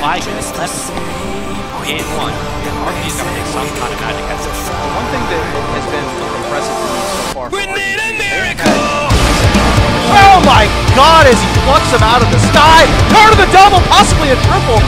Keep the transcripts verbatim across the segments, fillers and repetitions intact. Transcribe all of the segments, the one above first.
fly through this left and one. Arky is going to make some kind of magic at this. One thing that has been impressive for me so far. We need a miracle! Oh my god, as he plucks him out of the sky! Turn of the double, possibly a triple!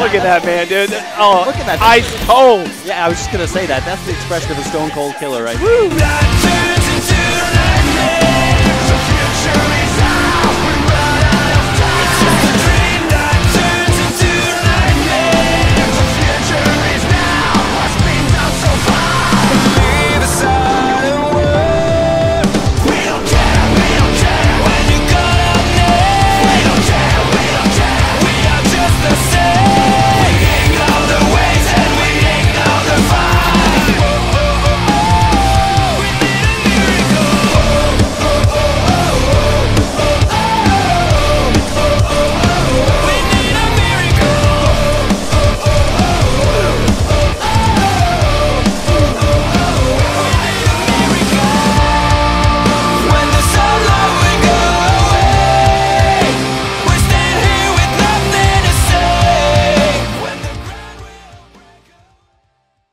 Look at that man, dude. Oh, look at that. Ice cold. Yeah, I was just gonna say that. That's the expression of a Stone Cold Killer, right? Woo!